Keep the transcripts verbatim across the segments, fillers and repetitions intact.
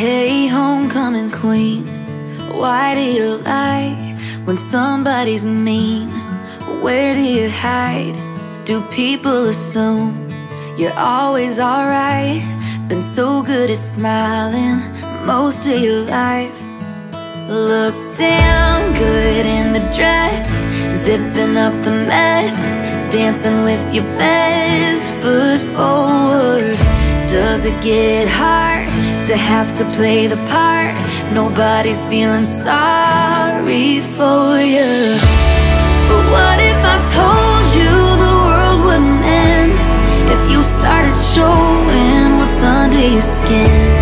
Hey, homecoming queen, why do you lie when somebody's mean? Where do you hide? Do people assume you're always alright? Been so good at smiling most of your life. Look damn good in the dress, zipping up the mess, dancing with your best foot forward. Does it get hard to have to play the part? Nobody's feeling sorry for you. But what if I told you the world wouldn't end if you started showing what's under your skin?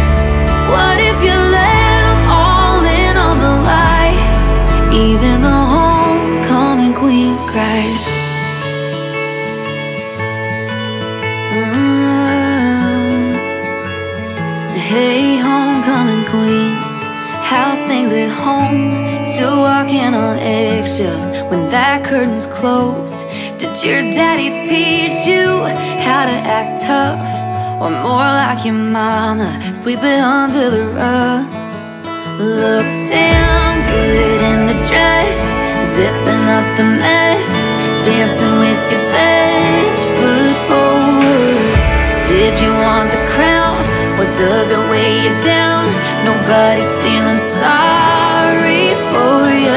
What if you let them all in on the lie? Even the homecoming queen cries. Hey, homecoming queen, how's things at home? Still walking on eggshells when that curtain's closed. Did your daddy teach you how to act tough? Or more like your mama, sweep it under the rug? Look damn good in the dress, zipping up the mess, dancing with your best foot forward. Did you want the crown? Or does it weigh you down? Nobody's feeling sorry for you.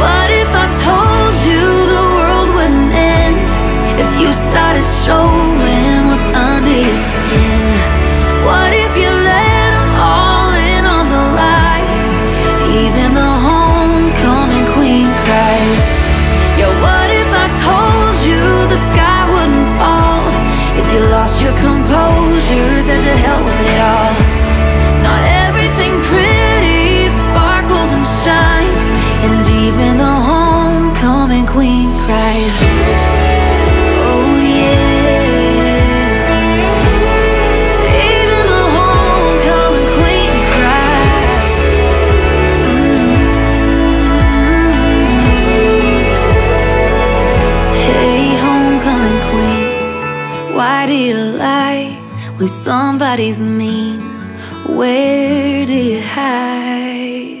What if I told you the world wouldn't end if you started showing what's under your skin? What if you let them all in on the lie? Even the homecoming queen cries. Yeah, what if I told you the sky wouldn't fall if you lost your composure? Said to hell with it all. Not everything pretty sparkles and shines, and even the homecoming queen cries. Oh yeah, even the homecoming queen cries. Mm-hmm. Hey, homecoming queen, why do you lie when somebody's mean? Where do you hide?